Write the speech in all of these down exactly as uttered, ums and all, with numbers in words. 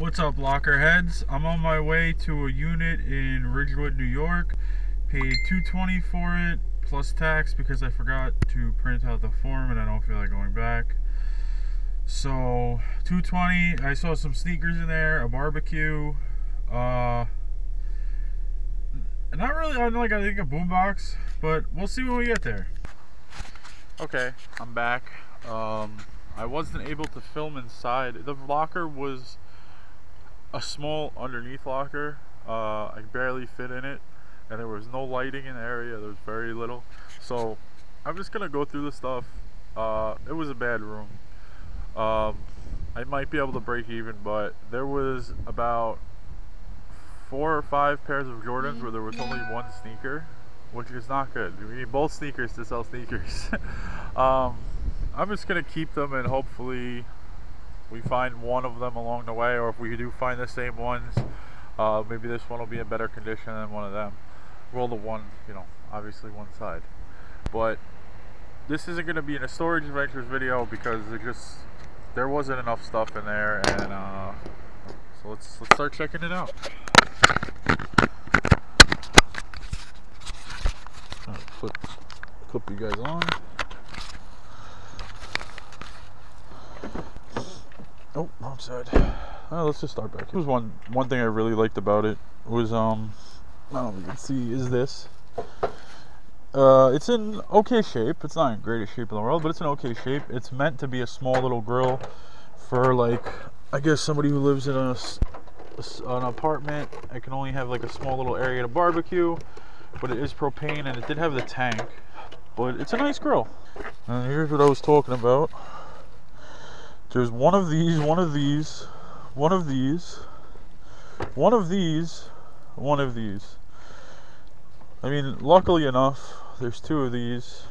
What's up, lockerheads? I'm on my way to a unit in Ridgewood, New York. Paid two twenty for it, plus tax, because I forgot to print out the form and I don't feel like going back. So, two twenty. I saw some sneakers in there, a barbecue, uh, not really, like, I think a boombox, but we'll see when we get there. Okay, I'm back. Um, I wasn't able to film inside. The locker was a small underneath locker. Uh, I barely fit in it, and there was no lighting in the area. There was very little. So I'm just gonna go through the stuff. Uh, it was a bad room. Um, I might be able to break even, but there was about four or five pairs of Jordans where there was only one sneaker, which is not good. We need both sneakers to sell sneakers. um, I'm just gonna keep them, and hopefully we find one of them along the way, or if we do find the same ones, uh, maybe this one will be in better condition than one of them. Well, the one, you know, obviously one side. But this isn't gonna be in a storage adventures video because it just, there wasn't enough stuff in there, and uh, so let's let's start checking it out. I'll flip, clip you guys on. Oh, wrong side. Uh, let's just start back. There was one one thing I really liked about it was um, I don't know if you can see, is this. Uh, it's in okay shape. It's not in greatest shape in the world, but it's in okay shape. It's meant to be a small little grill for, like, I guess somebody who lives in a, an apartment. I can only have like a small little area to barbecue, but it is propane and it did have the tank. But it's a nice grill. And here's what I was talking about. There's one of these, one of these, one of these, one of these, one of these. I mean, luckily enough, there's two of these,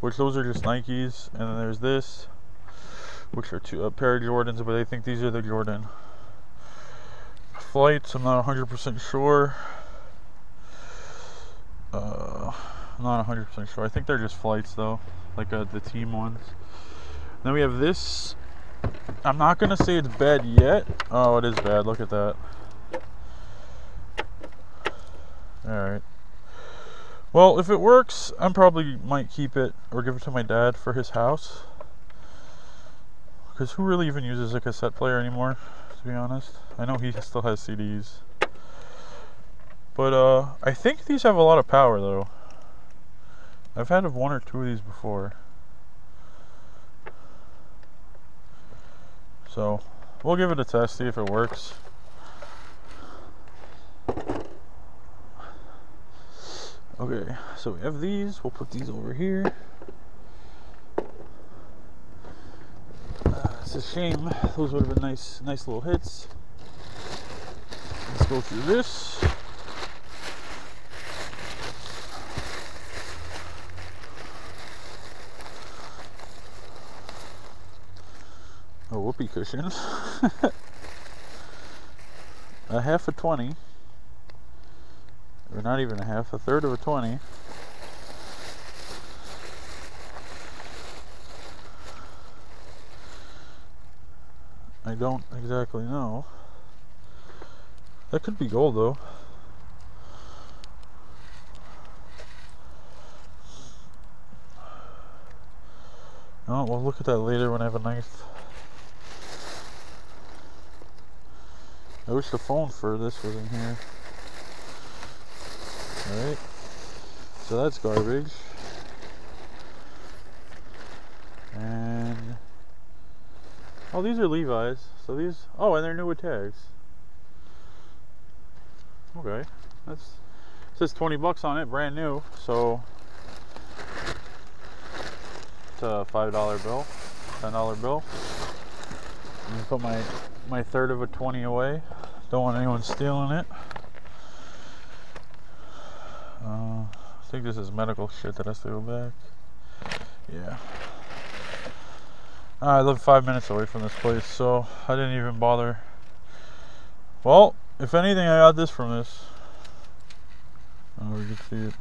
which those are just Nikes, and then there's this, which are two, a pair of Jordans, but I think these are the Jordan Flights. I'm not one hundred percent sure. Uh, I'm not one hundred percent sure. I think they're just Flights, though, like uh, the team ones. Then we have this. I'm not gonna say it's bad yet. Oh, it is bad. Look at that. Alright. Well, if it works, I probably might keep it or give it to my dad for his house. Because who really even uses a cassette player anymore, to be honest? I know he still has C Ds. But uh, I think these have a lot of power, though. I've had one or two of these before. So, we'll give it a test, see if it works. Okay, so we have these. We'll put these over here. Uh, it's a shame. Those would have been nice, nice little hits. Let's go through this. A whoopee cushion, a half a twenty, or not even a half, a third of a twenty, I don't exactly know, that could be gold though. Oh, we'll look at that later when I have a knife. I wish the phone for this was in here. Alright. So that's garbage. And... oh, these are Levi's. So these... oh, and they're new with tags. Okay. That's... it says twenty bucks on it, brand new. So... it's a five dollar bill. ten dollar bill. I'm gonna put my... my third of a twenty away. Don't want anyone stealing it. Uh, I think this is medical shit that has to go back. Yeah. I live five minutes away from this place, so I didn't even bother. Well, if anything, I got this from this. Oh, we can see it.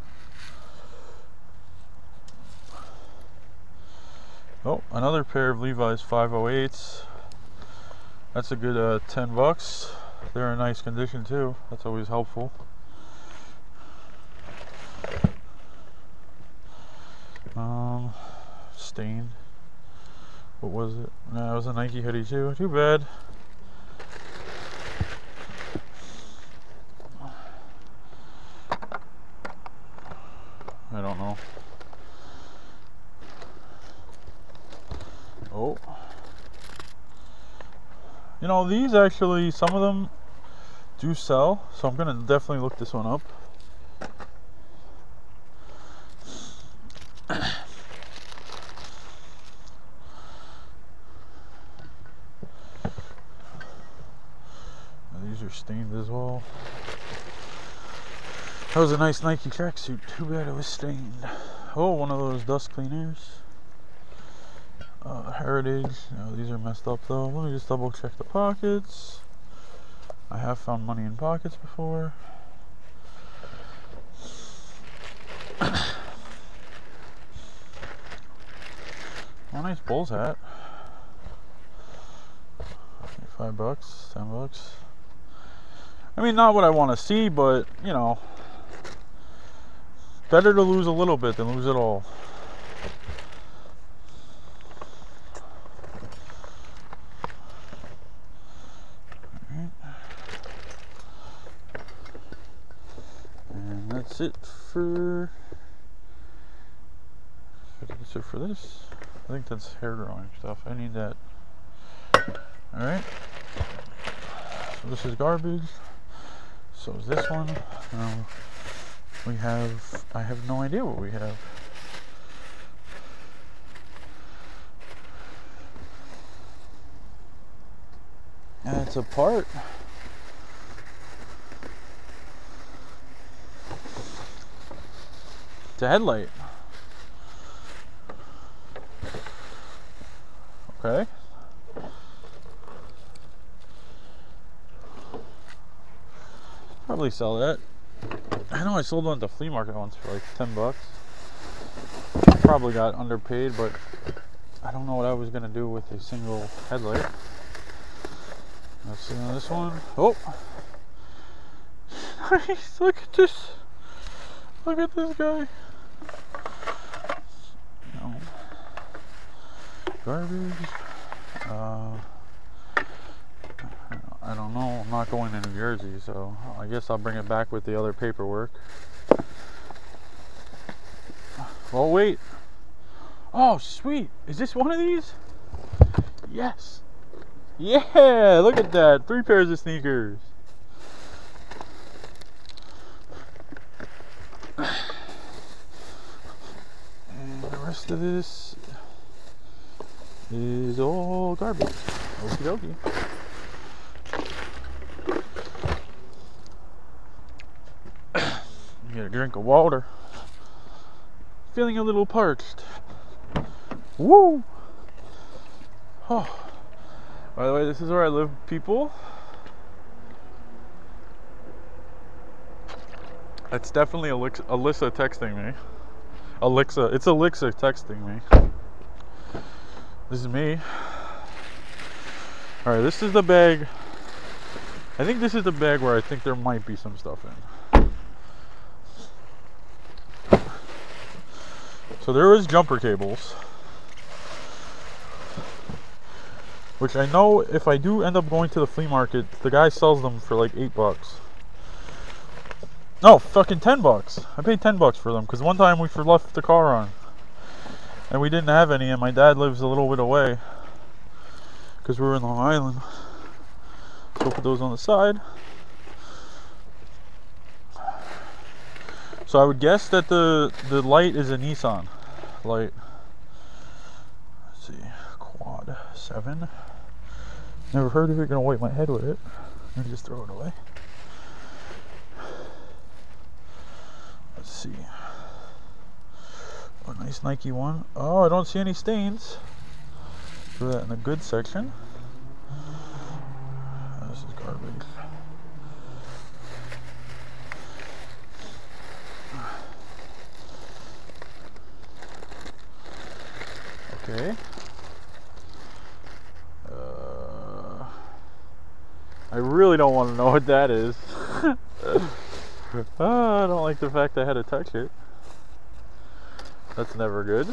Oh, another pair of Levi's five oh eights. That's a good uh, ten bucks. They're in nice condition too. That's always helpful. Um, stained. What was it? No, it was a Nike hoodie too. Too bad. I don't know. Oh. You know, these actually, some of them do sell, so I'm gonna definitely look this one up. These are stained as well. That was a nice Nike tracksuit. Too bad it was stained. Oh, one of those dust cleaners. Uh, Heritage. No, these are messed up though. Let me just double check the pockets. I have found money in pockets before. Oh, nice Bulls hat. Five bucks, ten bucks. I mean, not what I want to see, but you know, better to lose a little bit than lose it all. That's it for, that's it for this. I think that's hair drawing stuff. I need that. Alright. So this is garbage. So is this one. Um, we have, I have no idea what we have. That's a part. It's a headlight. Okay. Probably sell that. I know I sold one at the flea market once for like ten bucks. Probably got underpaid, but I don't know what I was gonna do with a single headlight. Let's see on this one. Oh! Nice! Look at this! Look at this guy. No. Garbage. Uh, I don't know. I'm not going to New Jersey, so I guess I'll bring it back with the other paperwork. Oh, wait. Oh, sweet. Is this one of these? Yes. Yeah, look at that. Three pairs of sneakers. And the rest of this is all garbage. Okie dokie. Get a drink of water. Feeling a little parched. Woo! Oh. By the way, this is where I live, people. It's definitely Alyssa texting me. Alexa, it's Alexa texting me. This is me. Alright, this is the bag. I think this is the bag where I think there might be some stuff in. So there is jumper cables. Which I know if I do end up going to the flea market, the guy sells them for like eight bucks. No, fucking ten bucks. I paid ten bucks for them because one time we left the car on and we didn't have any, and my dad lives a little bit away because we were in Long Island. So put those on the side. So I would guess that the the light is a Nissan light. Let's see, quad seven. Never heard of it. Gonna wipe my head with it and just throw it away. Let's see. Oh, nice Nike one. Oh, I don't see any stains. Throw that in the good section. Oh, this is garbage. Okay. Uh, I really don't want to know what that is. Oh, I don't like the fact I had to touch it. That's never good.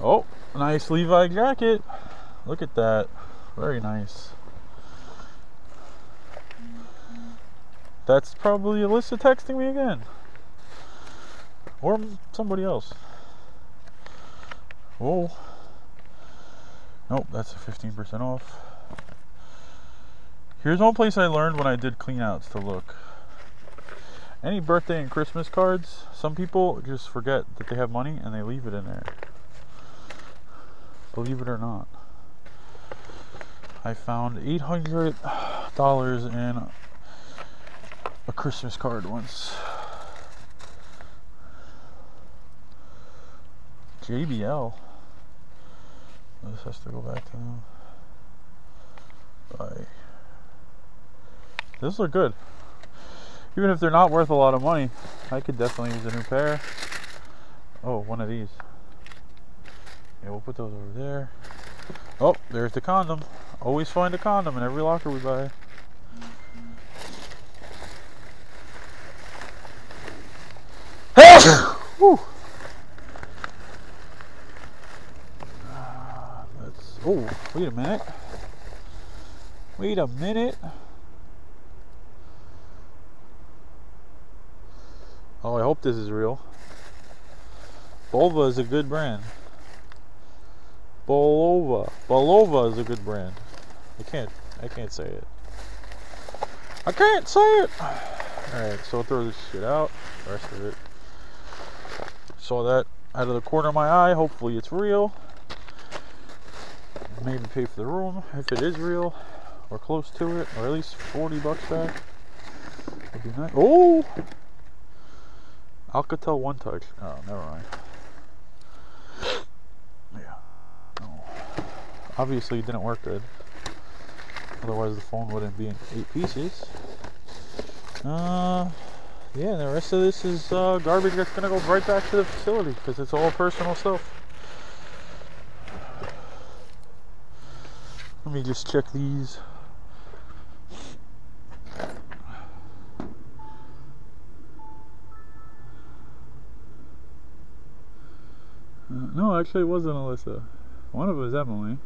Oh, nice Levi jacket. Look at that. Very nice. That's probably Alyssa texting me again. Or somebody else. Whoa. Nope, that's a fifteen percent off. Here's one place I learned when I did cleanouts to look. Any birthday and Christmas cards, some people just forget that they have money and they leave it in there. Believe it or not. I found eight hundred dollars in a Christmas card once. J B L. This has to go back to them. Bye. This look good. Even if they're not worth a lot of money, I could definitely use a new pair. Oh, one of these. Yeah, we'll put those over there. Oh, there's the condom. Always find a condom in every locker we buy. Woo. Oh, wait a minute. Wait a minute. Oh, I hope this is real. Bulova is a good brand. Bulova. Bulova is a good brand. I can't I can't say it. I can't say it! Alright, so I'll throw this shit out. The rest of it. Saw that out of the corner of my eye. Hopefully it's real. Maybe pay for the room if it is real or close to it, or at least forty bucks back. That'd be nice. Oh, Alcatel one touch. Oh, never mind. Yeah, no. Obviously it didn't work good, otherwise the phone wouldn't be in eight pieces. Uh, yeah, the rest of this is uh, garbage that's gonna go right back to the facility because it's all personal stuff. Let me just check these. Uh, no, actually it wasn't Alyssa. One of it was Emily.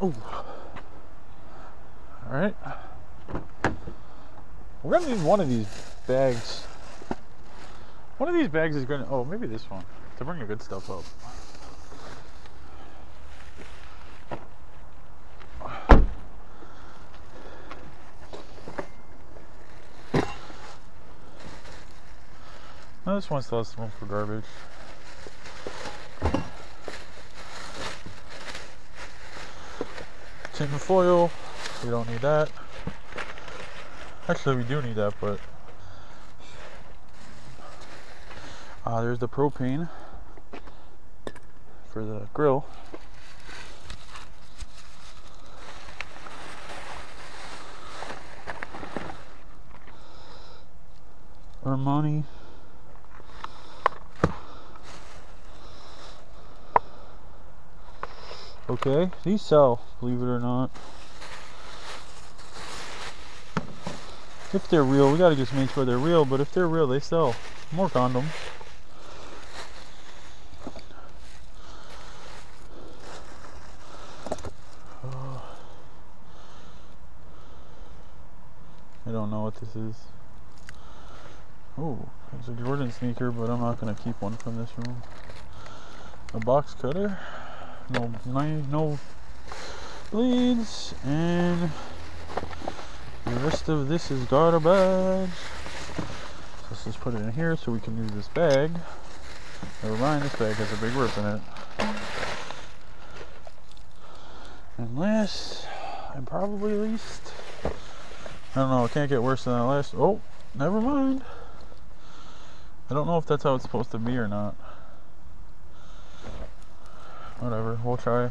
Oh. Alright, we're gonna need one of these bags. One of these bags is gonna, oh, maybe this one, to bring the good stuff up. Now this one still has room for garbage. Tin foil. We don't need that. Actually, we do need that, but uh, there's the propane for the grill. Armani. Okay, these sell, believe it or not. If they're real, we gotta just make sure they're real, but if they're real, they sell. More condoms. Oh. I don't know what this is. Oh, there's a Jordan sneaker, but I'm not gonna keep one from this room. A box cutter. No, no bleeds. And the rest of this is garbage. Let's just put it in here so we can use this bag. Never mind, this bag has a big rip in it. And last, and probably least, I don't know, it can't get worse than that last. Oh, never mind. I don't know if that's how it's supposed to be or not. Whatever, we'll try.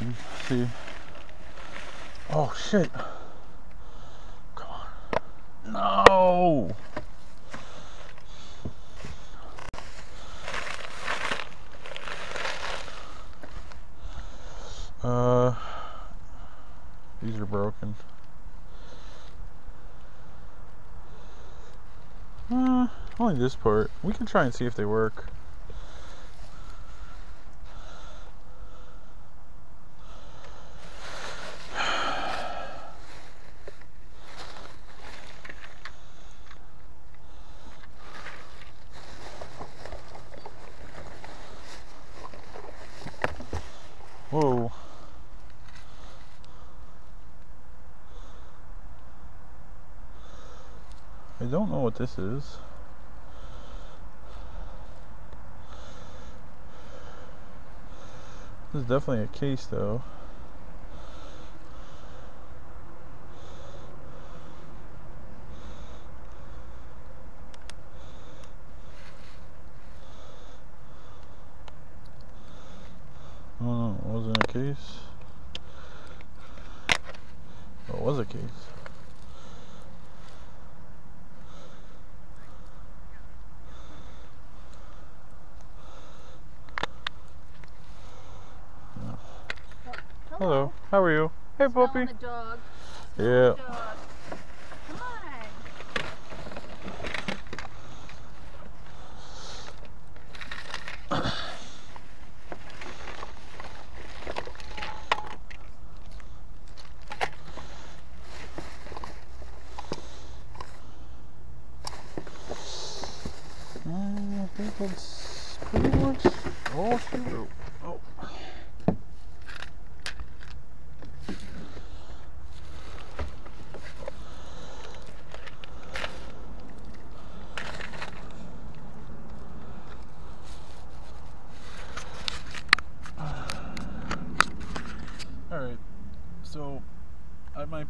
Let's see. Oh shit. No. Uh, these are broken. Uh, only this part. We can try and see if they work. Whoa. I don't know what this is. This is definitely a case though. No, no, it wasn't a case. Well, it was a case. Hello, how are you? Hey, Poppy. Yeah. Dog. Come on. I think that's pretty much all through. Oh.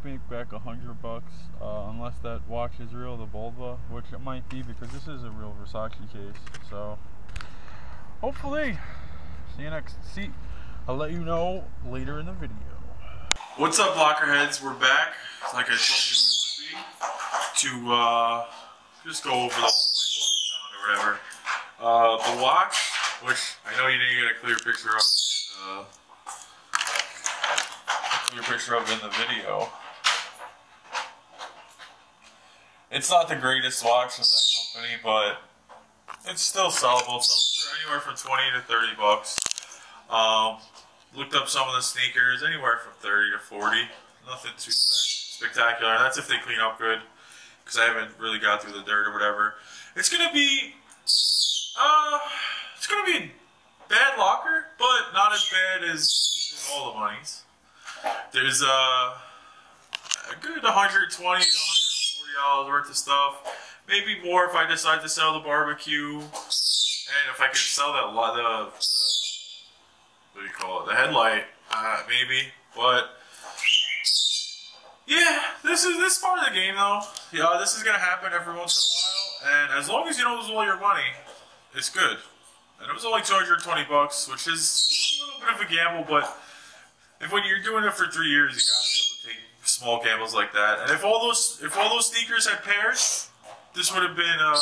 Make back a hundred bucks uh, unless that watch is real, the Bulova, which it might be because this is a real Versace case. So hopefully see you next. See, I'll let you know later in the video. What's up, Lockerheads? We're back, like I told you we would be, to uh, just go over the like, or whatever. Uh, the watch, which I know you didn't get a clear picture of, uh, a clear picture of in the video. It's not the greatest watch of that company, but it's still sellable. It sells for anywhere from twenty to thirty bucks. Um, looked up some of the sneakers, anywhere from thirty to forty. Nothing too spectacular. And that's if they clean up good, because I haven't really got through the dirt or whatever. It's gonna be, uh, it's gonna be a bad locker, but not as bad as all the monies. There's uh, a good one hundred twenty dollars worth of stuff, maybe more if I decide to sell the barbecue, and if I can sell that lot of uh, what do you call it, the headlight, uh, maybe. But yeah, this is this is part of the game though. Yeah, this is gonna happen every once in a while, and as long as you don't lose all your money, it's good. And it was only two hundred twenty bucks, which is a little bit of a gamble, but if when you're doing it for three years, you gotta be able to small gambles like that. And if all those if all those sneakers had pairs, this would have been uh,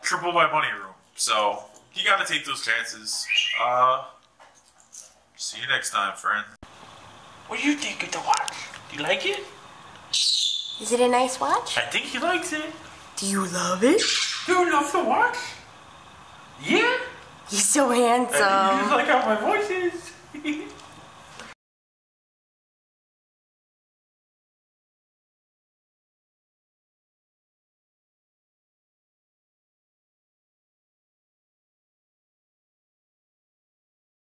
triple my money room. So you gotta take those chances. Uh, see you next time, friend. What do you think of the watch? Do you like it? Is it a nice watch? I think he likes it. Do you love it? Do you love the watch? Yeah. He's so handsome. I think you just like how my voice is.